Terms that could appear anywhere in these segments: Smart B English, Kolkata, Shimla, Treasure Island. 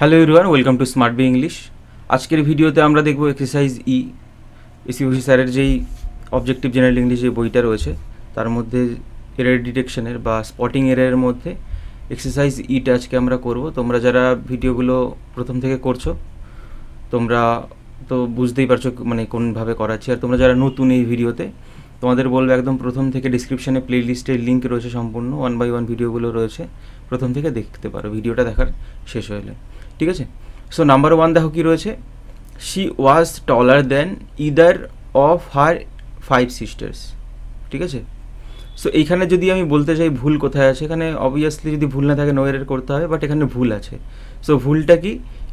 Hello everyone welcome to smart B English আজকের ভিডিওতে আমরা দেখব এক্সারসাইজ ই এসইউসি স্যারের যেই অবজেক্টিভ জেনারেল ইংলিশ যে বইটা রয়েছে তার মধ্যে এরর ডিটেকশনের বা স্পটিং এররের মধ্যে এক্সারসাইজ ইটা আজকে আমরা করব তোমরা যারা ভিডিওগুলো প্রথম থেকে করছো তোমরা তো বুঝতেই পারছো মানে কোন ভাবে করাচ্ছি আর তোমরা যারা নতুন এই ভিডিওতে তোমাদের বলবো একদম প্রথম থেকে ডেসক্রিপশনে প্লেলিস্টের লিংক রয়েছে সম্পূর্ণ 1 বাই 1 ভিডিওগুলো রয়েছে প্রথম থেকে দেখতে পারো ভিডিওটা দেখার শেষ হলে ঠিক আছে সো নাম্বার 1 দেখো কি রয়েছে she was taller than either of her 5 sisters ঠিক আছে সো এইখানে যদি আমি বলতে চাই ভুল কোথায় আছে এখানে obviously যদি ভুল না থাকে নো এরর করতে হবে বাট এখানে ভুল আছে সো ভুলটা কি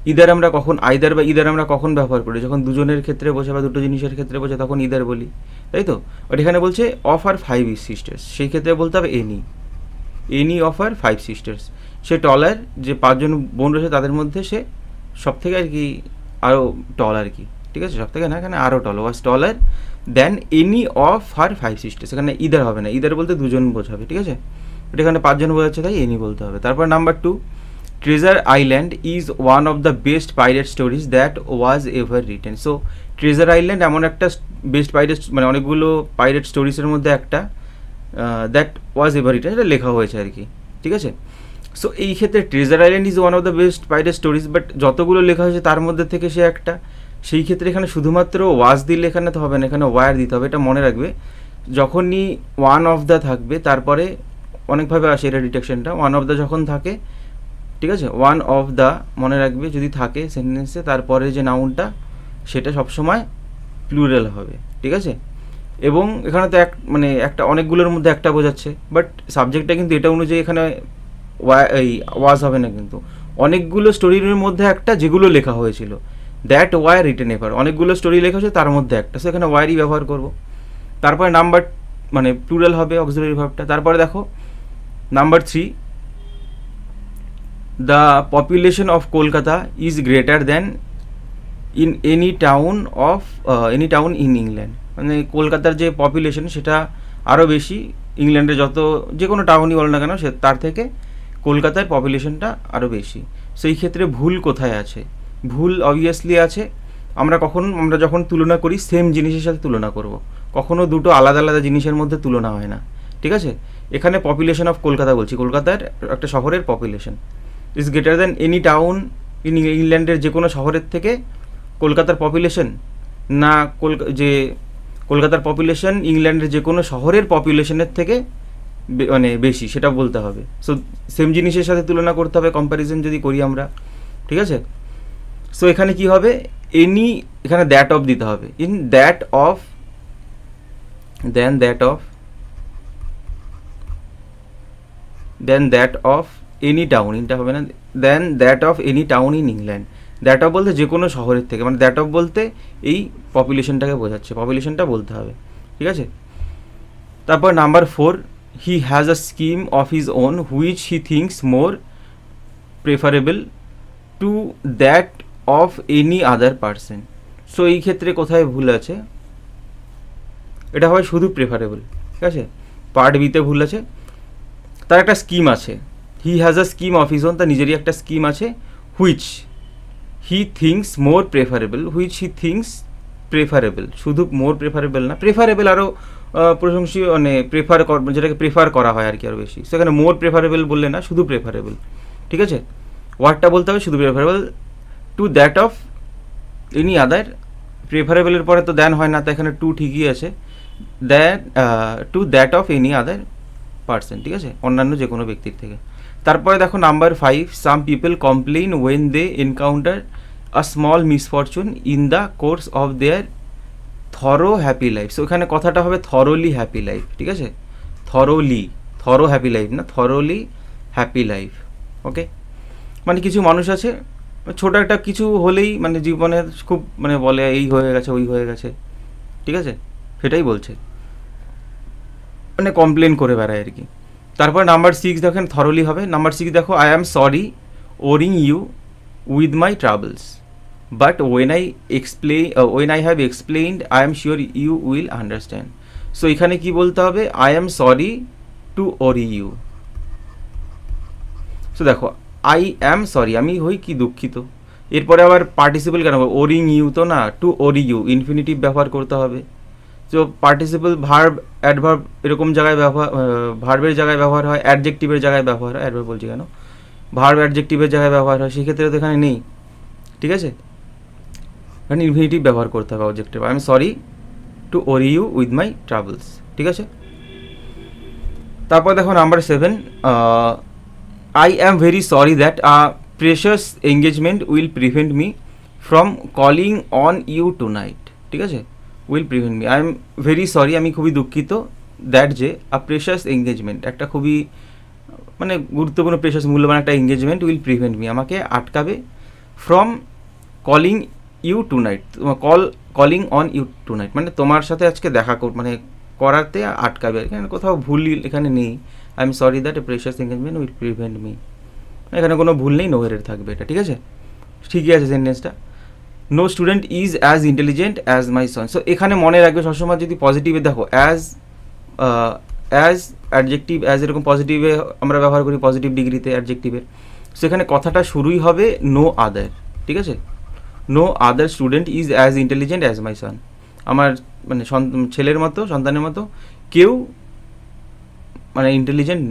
either আমরা কখন either বা either আমরা কখন ব্যবহার করি যখন দুজনের ক্ষেত্রে বসে বা দুটো জিনিসের ক্ষেত্রে বসে তখন either বলি তাই তো বাট এখানে বলছে of her 5 sisters সেই ক্ষেত্রে বলতে হবে any of her 5 sisters সে টলার যে পাঁচজন বোন রয়েছে তাদের মধ্যে সে সবথেকে আর কি আরো টল আর কি ঠিক আছে সবথেকে না এখানে আরো টল was taller than any of her 5 sisters এখানে either হবে না either বলতে দুজন বোঝাবে ঠিক আছে এটা এখানে পাঁচজন বোঝাচ্ছে তাই any বলতে হবে তারপর number 2 Treasure Island is one of the best pirate stories that was ever written so Treasure Island এমন একটা best pirate মানে অনেকগুলো pirate stories এর মধ্যে একটা that was ever written এটা লেখা হয়েছে আর কি ঠিক আছে সো এই ক্ষেত্রে Treasure Island is one of the best pirate stories but যতগুলো লেখা হয়েছে তার মধ্যে থেকে সে একটা সেই ক্ষেত্রে এখানে শুধুমাত্র was দিলে এখানে তো হবে না এখানে were দিতে হবে এটা মনে রাখবে যখনই one of the থাকবে তারপরে অনেকভাবে আসে এর ডিটেকশনটা one of the যখন থাকে ঠিক আছে one of the মনে রাখবে যদি থাকে সেন্টেন্সে তারপরে যে নাউনটা সেটা সব সময় প্লুরাল হবে ঠিক আছে এবং এখানে তো মানে একটা অনেকগুলোর মধ্যে একটা বোঝাচ্ছে বাট সাবজেক্টটা কিন্তু এটা অনুযায়ী এখানে was হবে না কিন্তু অনেকগুলো স্টোরির মধ্যে একটা যেগুলো লেখা হয়েছিল that were written ever অনেকগুলো স্টোরি লেখা হয়েছে তার মধ্যে একটা সো এখানে were ই ব্যবহার করব তারপরে নাম্বার মানে প্লুরাল হবে অক্সিলারি ভার্বটা তারপরে দেখো number 3 the population of Kolkata is greater than in any town in England মানে কলকাতার যে পপুলেশন সেটা আরো বেশি ইংল্যান্ডে যত যে কোনো টাউনই বল না কেন সে তার থেকে কলকাতার পপুলেশনটা আরো বেশি সো এই ক্ষেত্রে ভুল কোথায় আছে ভুল obviously আছে আমরা যখন তুলনা করি সেম জিনিসের সাথে তুলনা করব কখনো দুটো আলাদা আলাদা জিনিসের মধ্যে তুলনা হয় না ঠিক আছে এখানে পপুলেশন অফ কলকাতা বলছি কলকাতার একটা শহরের population is greater than any town in ইংল্যান্ডের যে কোনো শহরের থেকে কলকাতার পপুলেশন না যে কলকাতার পপুলেশন ইংল্যান্ডের যে কোনো শহরের পপুলেশনের থেকে মানে বেশি সেটা বলতে হবে সো সেম জিনিসের সাথে তুলনা করতে হবে কম্প্যারিজন যদি করি আমরা ঠিক আছে সো এখানে কি হবে এনি এখানে দ্যাট অফ দিতে হবে in that of then that of any town এটা হবে না then that of any town in England that of বলতে যে কোনো শহরের থেকে মানে দ্যাট অফ বলতে এই পপুলেশনটাকে বোঝাচ্ছে পপুলেশনটা বলতে হবে ঠিক আছে তারপর number 4 he has a scheme of his own which he thinks more preferable to that of any other person so এই ক্ষেত্রে কোথায় ভুল আছে এটা হয় শুধু প্রেফারেবল ঠিক আছে পার্ট বিতে ভুল আছে তার একটা স্কিম আছে he has a scheme of his own তার নিজেরই একটা স্কিম আছে which he thinks more preferable which he thinks preferable শুধু more preferable না preferable আরো প্রশংসনীয় মানে প্রেফার যেটাকে প্রেফার করা হয় আর কি আরো বেশি সেখানে more preferable বললে না শুধু preferable ঠিক আছে ওয়ার্ডটা বলতে হবে শুধু preferable to that of any other preferable এর পরে তো than হয় না তাই এখানে to ঠিকই আছে that to that of any other person ঠিক আছে অন্যান্য যে কোনো ব্যক্তির থেকে তারপরে দেখো number 5 some people complain when they encounter a small misfortune in the course of their thorough happy life so এখানে কথাটা হবে thoroughly happy life ঠিক আছে thorough happy life না thoroughly happy life ওকে মানে কিছু মানুষ আছে ছোট একটা কিছু হলেই মানে জীবনের খুব মানে বলে এই হয়ে গেছে ওই হয়ে গেছে ঠিক আছে সেটাই বলছে মানে কমপ্লেইন করে বেড়ায় আর কি তারপর নাম্বার 6 দেখেন thoroughly হবে নাম্বার 6 দেখো I am sorry worrying you with my troubles but when I have explained I am sure you will understand so এখানে কি বলতে হবে I am sorry to worry you so দেখো আই অ্যাম সরি, আমি হই কি দুঃখিত। এরপরে আবার পার্টিসিপল কেন হবে, ওরিং ইউ তো না, টু ওরি ইউ ইনফিনিটিভ ব্যবহার করতে হবে। তো পার্টিসিপল ভার্ব অ্যাডভার্ব এরকম জায়গায় ব্যবহার, ভার্বের জায়গায় ব্যবহার হয়, অ্যাডজেক্টিভের জায়গায় ব্যবহার হয়, অ্যাডভার্ব বলছি কেন, ভার্ব অ্যাডজেক্টিভের জায়গায় ব্যবহার হয়, সেক্ষেত্রে তো এখানে নেই, ঠিক আছে। মানে ইনফিনিটিভ ব্যবহার করতে হবে objective. I am sorry to worry you with my travels, ঠিক আছে। তারপর দেখো number 7, I am very sorry that precious engagement will prevent me from calling on you tonight, ঠিক আছে। Will prevent me, I am very sorry, আমি খুবই দুঃখিত, that যে আ প্রেশাস এঙ্গেজমেন্ট, একটা খুবই মানে গুরুত্বপূর্ণ প্রেশাস মূল্যবান একটা এঙ্গেজমেন্ট, উইল প্রিভেন্ট মি, আমাকে আটকাবে, from calling you tonight, calling on you tonight, মানে তোমার সাথে আজকে দেখা মানে করাতে আটকাবে। এখানে কোথাও ভুল এখানে নেই, I am sorry that a precious engagement will prevent me, এখানে কোনো ভুল নেই, নো এরর থাকবে এটা, ঠিক আছে, ঠিকই আছে সেন্টেন্সটা। No student is as intelligent as my son, so এখানে মনে রাখবে সবসময় যদি পজিটিভে দেখো অ্যাজ অ্যাজ অ্যাডজেক্টিভ অ্যাজ এরকম পজিটিভে আমরা ব্যবহার করি পজিটিভ ডিগ্রিতে অ্যাডজেক্টিভের, সেখানে কথাটা শুরুই হবে নো আদার, ঠিক আছে। No other student is as intelligent as my son, আমার মানে ছেলের মতো সন্তানের মতো কেউ মানে ইন্টেলিজেন্ট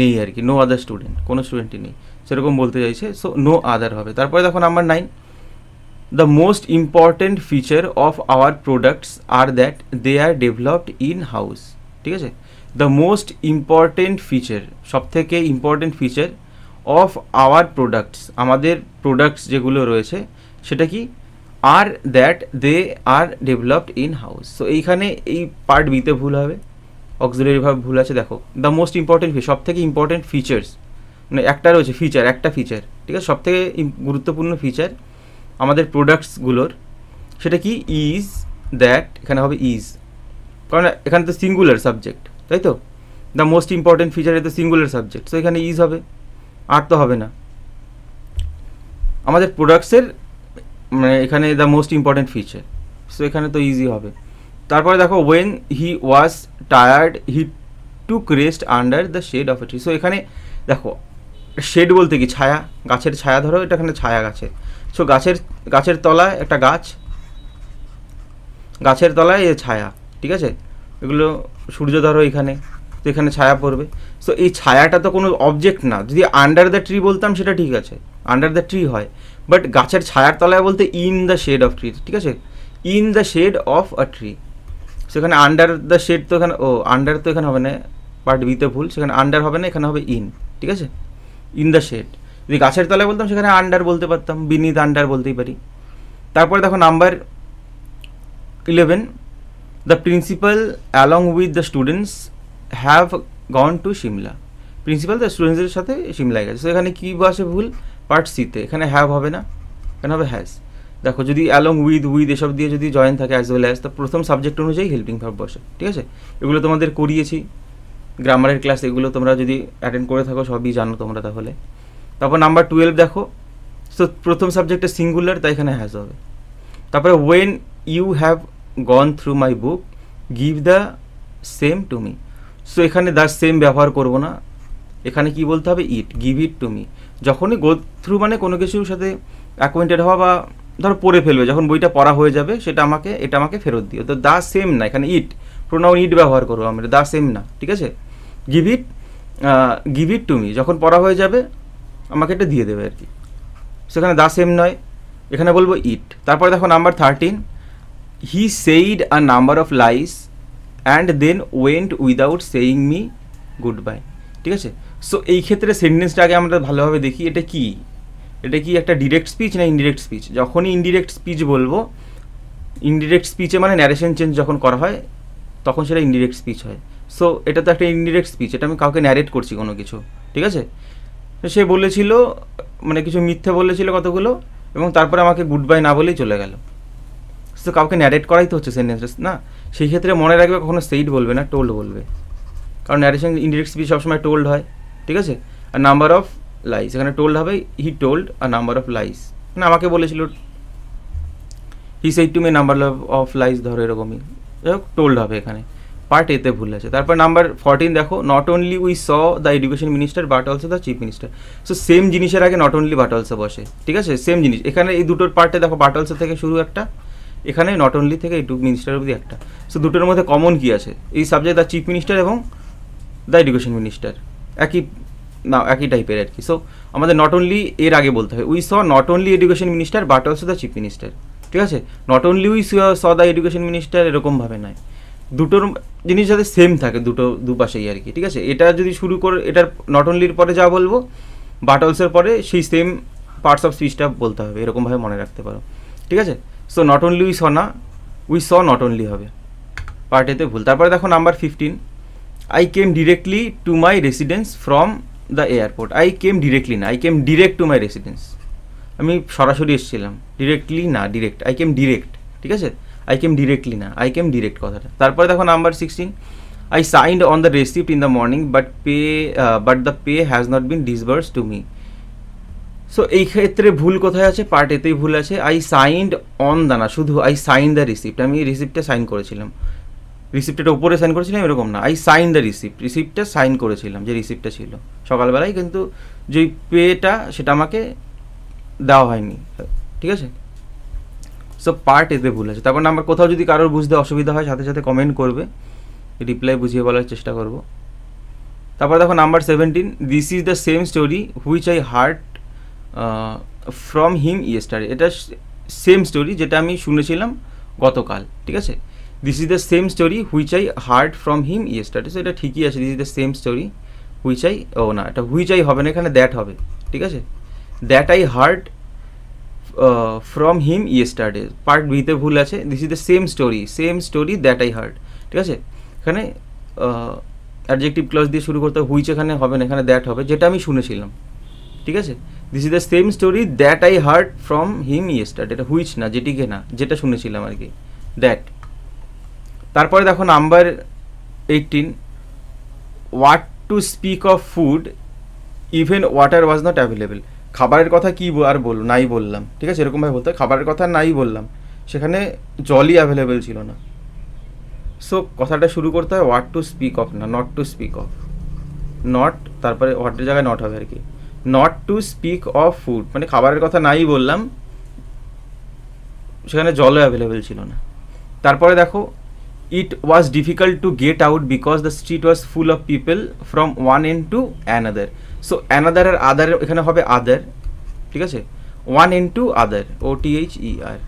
নেই আর কি, নো আদার স্টুডেন্ট, কোনো স্টুডেন্টই নেই সেরকম বলতে চাইছে, সো নো আদার হবে। তারপরে দেখো number 9, the most important feature of our products are that they are developed in house, ঠিক আছে। দ্য মোস্ট ইম্পর্টেন্ট ফিচার, সবথেকে important feature of our products, আমাদের প্রোডাক্টস যেগুলো রয়েছে সেটা কি, are that they are developed in house. So এইখানে এই পার্ট বিতে ভুল হবে, অক্সিলারি ভার্ব ভুল আছে। দেখো দ্য মোস্ট ইম্পর্টেন্ট, সব থেকে ইম্পর্টেন্ট ফিচার্স, মানে একটা রয়েছে ফিচার, একটা ফিচার, ঠিক আছে, সব থেকে গুরুত্বপূর্ণ ফিচার আমাদের প্রোডাক্টসগুলোর সেটা কি, ইজ দ্যাট, এখানে হবে ইজ, কারণ এখানে তো সিঙ্গুলার সাবজেক্ট, তাই তো, দ্য মোস্ট ইম্পর্টেন্ট ফিচার এ তো সিঙ্গুলার সাবজেক্ট, সো এখানে ইজ হবে, আর তো হবে না। আমাদের প্রোডাক্টসের মানে এখানে the most important feature, so এখানে তো ইজি হবে। তারপরে দেখো when he was tired he took rest under the shade of a tree, so এখানে দেখো শেড বলতে কি ছায়া, গাছের ছায়া, ধরো এটা এখানে ছায়া গাছে, সো গাছের তলায় একটা গাছের তলায় এ ছায়া, ঠিক আছে, এগুলো সূর্য ধরো এখানে, তো এখানে ছায়া পড়বে, সো এই ছায়াটা তো কোনো অবজেক্ট না, যদি আন্ডার দ্য ট্রি বলতাম সেটা ঠিক আছে, আন্ডার দ্য ট্রি হয়, বাট গাছের ছায়ার তলায় বলতে in the shade of tree, ঠিক আছে, in the shade of a tree, সেখানে আন্ডার দ্য শেড তো এখানে, ও আন্ডার তো এখানে হবে না, পার্ট বিতে ভুল, সেখানে আন্ডার হবে না, এখানে হবে ইন, ঠিক আছে, ইন দ্য শেড, যদি গাছের তলায় বলতাম সেখানে আন্ডার বলতে পারতাম, বিনিত আন্ডার বলতেই পারি। তারপরে দেখো number 11, the principal along with the students have gone to Shimla, principal the স্টুডেন্টসের সাথে শিমলায় গেছে, সো এখানে কী বসে ভুল, পার্ট সিতে, এখানে হ্যাভ হবে না, এখানে হবে হ্যাজ। দেখো যদি অ্যালং উইথ এসব দিয়ে যদি জয়েন থাকে অ্যাজ ওয়েল অ্যাজ, তো প্রথম সাবজেক্ট অনুযায়ী হেল্পিং ভার্ব বসে, ঠিক আছে, এগুলো তোমাদের করিয়েছি গ্রামারের ক্লাস, এগুলো তোমরা যদি অ্যাটেন্ড করে থাকো সবই জানো তোমরা তাহলে। তারপর নাম্বার 12 দেখো, সো প্রথম সাবজেক্টে সিঙ্গুলার, তাই এখানে হ্যাজ হবে। তারপরে when you have gone through my book give the same to me, so এখানে দ্য সেম ব্যবহার করব না, এখানে কি বলতে হবে, it, give it to me, যখনই গো থ্রু মানে কোনো কিছুর সাথে অ্যাকোয়েন্টেড হওয়া, বা ধরো পড়ে ফেলবে, যখন বইটা পড়া হয়ে যাবে সেটা আমাকে, এটা আমাকে ফেরত দিও, তো দ্য সেম না, এখানে ইট, প্রোনাউন ইট ব্যবহার করবো আমরা, দ্য সেম না, ঠিক আছে। গিভ ইট টু মি, যখন পড়া হয়ে যাবে আমাকে এটা দিয়ে দেবে আর কি, সেখানে দ্য সেম নয়, এখানে বলবো ইট। তারপরে দেখো number 13, he said a number of lies and then went without saying me goodbye, ঠিক আছে। সো এই ক্ষেত্রে সেন্টেন্সটা আগে আমরা ভালোভাবে দেখি, এটা কি একটা ডিরেক্ট স্পিচ না ইনডিরেক্ট স্পিচ। যখনই ইনডিরেক্ট স্পিচ বলবো, ইনডিরেক্ট স্পিচে মানে ন্যারেশন চেঞ্জ যখন করা হয় তখন সেটা ইনডিরেক্ট স্পিচ হয়, সো এটা তো একটা ইনডিরেক্ট স্পিচ, এটা আমি কাউকে ন্যারেট করছি কোনো কিছু, ঠিক আছে। সে বলেছিল মানে কিছু মিথ্যে বলেছিল কতগুলো, এবং তারপরে আমাকে গুড বাই না বলেই চলে গেল, সো কাউকে ন্যারেট করাই তো হচ্ছে সেন্টেন্স না, সেই ক্ষেত্রে মনে রাখবে কখনো সেইড বলবে না, টোল্ড বলবে, কারণ ন্যারেশন ইনডিরেক্ট স্পিচ সবসময় টোল্ড হয়, ঠিক আছে। আর নাম্বার অফ লাইস, এখানে টোল্ড হবে he told a number of lies, মানে আমাকে বলেছিল, he said to me number of lies, ধরো এরকমই, যাই হোক টোল্ড হবে এখানে। Part A te bhul ache. Tarpor number 14 dekho, not only we saw the education minister but also the chief minister. So same jinisher age not only but also boshe, ঠিক আছে, same জিনিস এখানে এই দুটোর পার্টে দেখো but also থেকে শুরু একটা, এখানে not only থেকে এই টু মিনিস্টার অবধি একটা। সো দুটোর মধ্যে কমন কি আছে এই সাবজেক্ট দা চিফ মিনিস্টার এবং দা এডুকেশন মিনিস্টার একই না একই টাইপের আর কি। সো আমাদের not only এর আগে বলতে হবে we saw not only education minister but also the chief minister, ঠিক আছে, not only we saw the education minister এরকম ভাবে নয়, দুটোর জিনিস যাতে সেম থাকে দুটো দুপাশেই আর কি, ঠিক আছে। এটা যদি শুরু করে এটার not only এর পরে যা বলবো but also এর পরে সেই সেম পার্টস অফ স্পিচটা বলতে হবে, এরকম ভাবে মনে রাখতে পারো, ঠিক আছে। So not only we saw না we saw not only হবে, পার্ট এতে ভুল। তারপরে দেখো নাম্বার 15, I came directly to my residence from the airport. I came directly না, I came direct to my residence, আমি সরাসরি এসেছিলাম, directly না direct, I came direct, ঠিক আছে, I came directly না I came direct কথাটা। তারপরে দেখো number 16, I signed on the receipt in the morning but the pay has not been disbursed to me. So এই ক্ষেত্রে ভুল কোথায় আছে, পার্ট এতেই ভুল আছে। I signed on দা না, শুধু I signed the receipt, আমি রিসিপ্টটা সাইন করেছিলাম, রিসিপ্টটা উপরে সাইন করেছিলাম এরকম না, I signed the receipt, রিসিপ্টটা সাইন করেছিলাম যে রিসিপ্টটা ছিল সকালবেলায়, কিন্তু যে পেটা সেটা আমাকে দেওয়া হয়নি, ঠিক আছে। সো পার্ট এতে ভুল আছে। তারপর নাম্বার কোথাও যদি কারোর বুঝতে অসুবিধা হয় সাথে সাথে কমেন্ট করবে, রিপ্লাই বুঝিয়ে বলার চেষ্টা করব। তারপর দেখো number 17, this is the same story which I heard from him yesterday, এটা সেম স্টোরি যেটা আমি শুনেছিলাম গতকাল, ঠিক আছে। This is the same story which I heard from him yesterday, so এটা ঠিকই আছে, this is the same story which I, ও না এটা হুইচ আই হবে না, এখানে দ্যাট হবে, ঠিক আছে, that I heard from him yesterday. Part বিতে ভুল আছে, this is the same story that I heard, ঠিক আছে, এখানে অ্যাডজেক্টিভ ক্লজ দিয়ে শুরু করতে হুইচ এখানে হবে না, এখানে দ্যাট হবে, যেটা আমি শুনেছিলাম, ঠিক আছে। This is the same story that I heard from him yesterday, এটা হুইচ না যেটিকে না যেটা শুনেছিলাম আর কি, দ্যাট। তারপরে দেখো number 18, what to speak of food even water was not available, খাবারের কথা কি আর বলবো, নাই বললাম, ঠিক আছে, এরকমভাবে বলতে হয়, খাবারের কথা নাই বললাম, সেখানে জলই অ্যাভেলেবেল ছিল না। সো কথাটা শুরু করতে হয় হোয়াট টু স্পিক অফ না not to speak of, not তারপরে হোয়াটের জায়গায় নট হবে আর কি, not to speak of food, মানে খাবারের কথা নাই বললাম, সেখানে জলও অ্যাভেলেবেল ছিল না। তারপরে দেখো it was difficult to get out because the street was full of people from one end to another. So another আর আদার এখানে হবে আদার, ঠিক আছে, one end to other, O T H E R,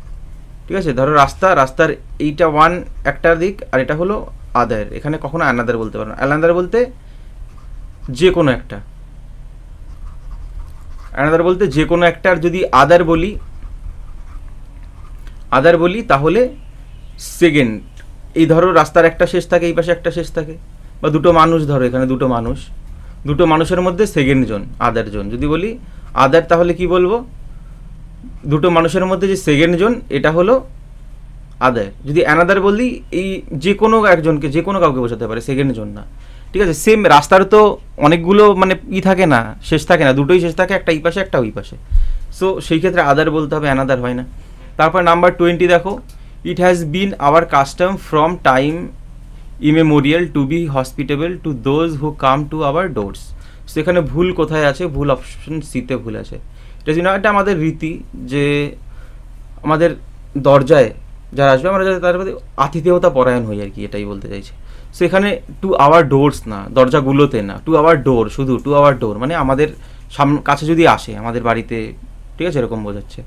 ঠিক আছে। ধরো রাস্তা, রাস্তার এইটা ওয়ান একটা দিক আর এটা হলো আদার, এখানে কখনো অ্যানাদার বলতে পারো না, অ্যানাদার বলতে যে কোনো একটা, অ্যানাদার বলতে যে কোনো একটা, আর যদি আদার বলি তাহলে সেকেন্ড, এই ধরো রাস্তার একটা শেষ থাকে এই পাশে একটা শেষ থাকে, বা দুটো মানুষ, ধরো এখানে দুটো মানুষ, দুটো মানুষের মধ্যে সেকেন্ড জন আদার জন, যদি বলি আদার তাহলে কি বলবো, দুটো মানুষের মধ্যে যে সেকেন্ড জন এটা হলো আদার। যদি অ্যানাদার বলি এই যে কোনো একজনকে যে কোনো কাউকে বোঝাতে পারে, সেকেন্ড জন না, ঠিক আছে। সেম রাস্তার তো অনেকগুলো মানে ই থাকে না, শেষ থাকে না, দুটোই শেষ থাকে, একটা এই পাশে একটা ওই পাশে, সো সেই ক্ষেত্রে আদার বলতে হবে, অ্যানাদার হয় না। তারপর নাম্বার 20 দেখো, it has been our custom from time immemorial to be hospitable to those who come to our doors. সেখানে ভুল কোথায় আছে, ভুল অপশন সিতে ভুল আছে। এটা যদি না, এটা আমাদের রীতি যে আমাদের দরজায় যারা আসবে আমরা যাতে তার প্রতি আতিথেয়তা পরায়ণ হই আর কি, এটাই বলতে চাইছে। সো এখানে টু আওয়ার ডোরস না, দরজাগুলোতে না, টু আওয়ার ডোর, শুধু টু আওয়ার ডোর মানে আমাদের কাছে যদি আসে আমাদের বাড়িতে, ঠিক আছে, এরকম বোঝাচ্ছে।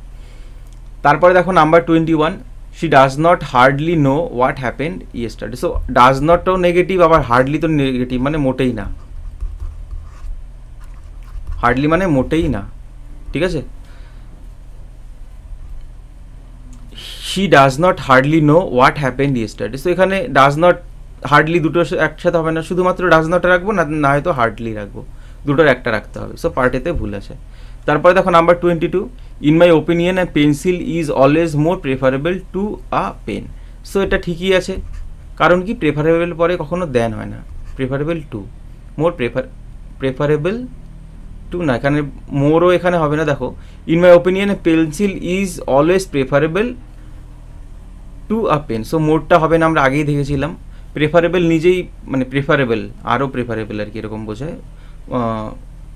তারপরে দেখো number 21, she does not hardly know what happened yesterday. So does not to negative, আবার hardly to negative মানে মোটেই না, hardly মানে মোটেই না, ঠিক আছে। she does not hardly know what happened yesterday. So এখানে does not hardly দুটো একসাথে হবে না, শুধুমাত্র does not রাখবো, না হয়তো hardly রাখবো, দুটোর একটা রাখতে হবে। সো পার্টেতে ভুল আছে। তারপরে দেখো number 22, in my opinion a pencil is always more preferable to a pen. So এটা ঠিকই আছে, কারণ কি প্রেফারেবল পরে কখনো দেন হয় না, preferable to, more preferable to না, এখানে মোরও এখানে হবে না। দেখো in my opinion a pencil is always preferable to a pen, so মোরটা হবে না, আমরা আগেই দেখেছিলাম। প্রেফারেবল নিজেই মানে প্রেফারেবল আরও প্রেফারেবল আর কি এরকম বোঝায়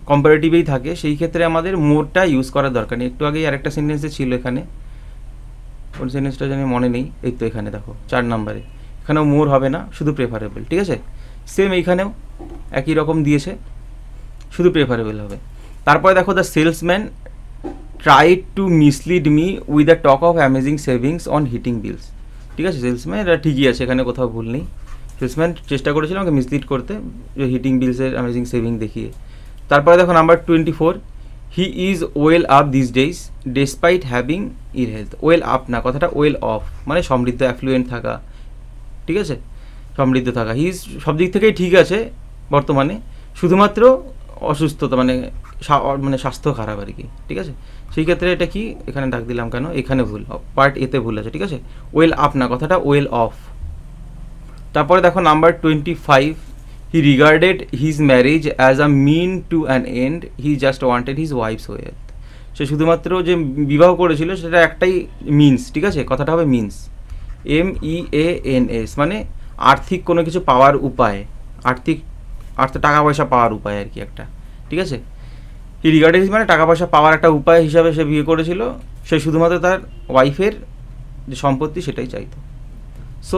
কম্পারেটিভেই থাকে সেই ক্ষেত্রে আমাদের মোরটা ইউজ করার দরকার নেই একটু আগেই আরেকটা সেন্টেন্সে ছিল এখানে কোন সেন্টেন্সটা জানি মনে নেই এই তো এখানে দেখো 4 নম্বরে এখানেও মোর হবে না শুধু প্রেফারেবল ঠিক আছে সেম এইখানেও একই রকম দিয়েছে শুধু প্রেফারেবল হবে তারপরে দেখো the salesman tried to mislead me with the talk of amazing savings on heating bills ঠিক আছে সেলসম্যান এটা ঠিকই আছে এখানে কোথাও ভুল নেই সেলসম্যান চেষ্টা করেছিল আমাকে মিসলিড করতে যে হিটিং বিলস এর অ্যামেজিং সেভিং দেখিয়ে তারপরে দেখো number 24 he is well up these days despite having ill health well up না কথাটা ওয়েল অফ মানে সমৃদ্ধ অ্যাফ্লুয়েন্ট থাকা ঠিক আছে সমৃদ্ধ থাকা হি ইজ সব দিক থেকেই ঠিক আছে বর্তমানে শুধুমাত্র অসুস্থতা মানে মানে স্বাস্থ্য খারাপ আর কি ঠিক আছে সেই ক্ষেত্রে এটা কি এখানে ডাক দিলাম কেন এখানে ভুল পার্ট এতে ভুল আছে ঠিক আছে ওয়েল আপ না কথাটা ওয়েল অফ তারপরে দেখো number 25 he regarded his marriage as a mean to an end he just wanted his wife's wealth সে শুধুমাত্র যে বিবাহ করেছিল সেটা একটাই মিনস ঠিক আছে কথাটা হবে মিনস MEANS মানে আর্থিক কোনো কিছু পাওয়ার উপায় আর্থিক টাকা পয়সা পাওয়ার উপায় আর কি একটা ঠিক আছে হি রিগার্ডেড মানে টাকা পয়সা পাওয়ার একটা উপায় হিসাবে সে বিয়ে করেছিল সে শুধুমাত্র তার ওয়াইফের যে সম্পত্তি সেটাই চাইতো সো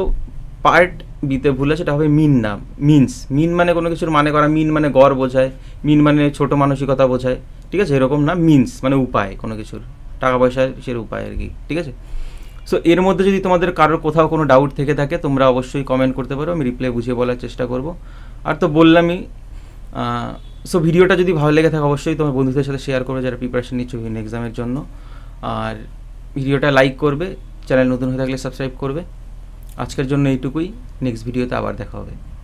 পার্ট বিতে ভুল আছে সেটা হবে মিন না মিনস মিন মানে কোনো কিছুর মানে করা মিন মানে গড় বোঝায় মিন মানে ছোটো মানসিকতা বোঝায় ঠিক আছে এরকম না মিনস মানে উপায় কোনো কিছুর টাকা পয়সার সের উপায় আর কি ঠিক আছে সো এর মধ্যে যদি তোমাদের কারোর কোথাও কোনো ডাউট থেকে থাকে তোমরা অবশ্যই কমেন্ট করতে পারো আমি রিপ্লাই বুঝিয়ে বলার চেষ্টা করব আর তো বললামই সো ভিডিওটা যদি ভালো লেগে থাকে অবশ্যই তোমার বন্ধুদের সাথে শেয়ার করবে যারা প্রিপারেশন নিচ্ছে বিভিন্ন এক্সামের জন্য আর ভিডিওটা লাইক করবে চ্যানেল নতুন হয়ে থাকলে সাবস্ক্রাইব করবে আজকের জন্য এইটুকুই নেক্সট ভিডিওতে আবার দেখা হবে